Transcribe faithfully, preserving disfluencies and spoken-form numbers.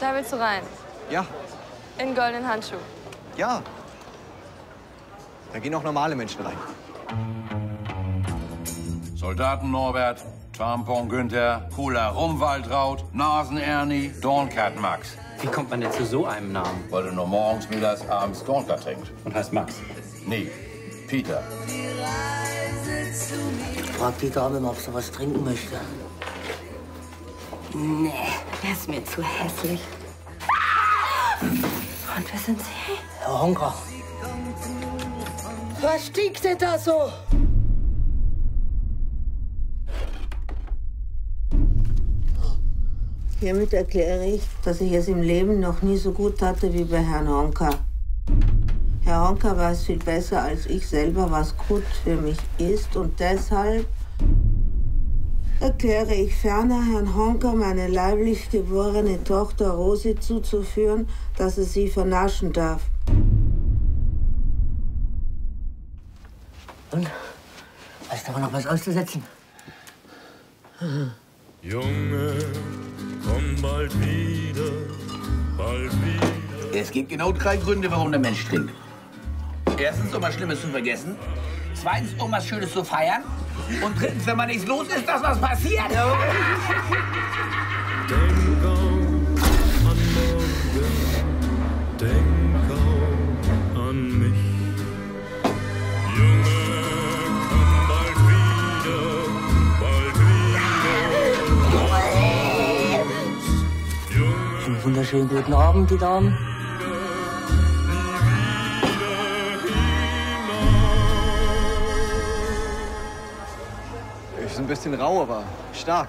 Da willst du rein? Ja. In goldenen Handschuh? Ja. Da gehen auch normale Menschen rein. Soldaten Norbert, Tampon Günther, Cooler Rumwaldraut, Nasen Ernie, Dornkat Max. Wie kommt man denn zu so einem Namen? Weil du nur morgens, mittags, abends Dornkat trinkst. Und heißt Max? Nee, Peter. Ich frag die Dame mal, ob sie was trinken möchte. Nee, der ist mir zu hässlich. Und wer sind Sie? Herr Honka. Was stiegt denn da so? Hiermit erkläre ich, dass ich es im Leben noch nie so gut hatte wie bei Herrn Honka. Herr Honka weiß viel besser als ich selber, was gut für mich ist. Und deshalb erkläre ich ferner Herrn Honka, meine leiblich geborene Tochter Rosi zuzuführen, dass er sie vernaschen darf. Und? Weißt du aber noch was auszusetzen? Junge, komm bald wieder, bald wieder. Es gibt genau drei Gründe, warum der Mensch trinkt. Erstens, um was Schlimmes zu vergessen. Zweitens, um was Schönes zu feiern. Und drittens, wenn man nichts los ist, dass was passiert. Denk an morgen, denk an mich. Junge, komm bald wieder, bald wieder. Junge. Einen wunderschönen guten Abend, die Damen. Ein bisschen rau, aber stark.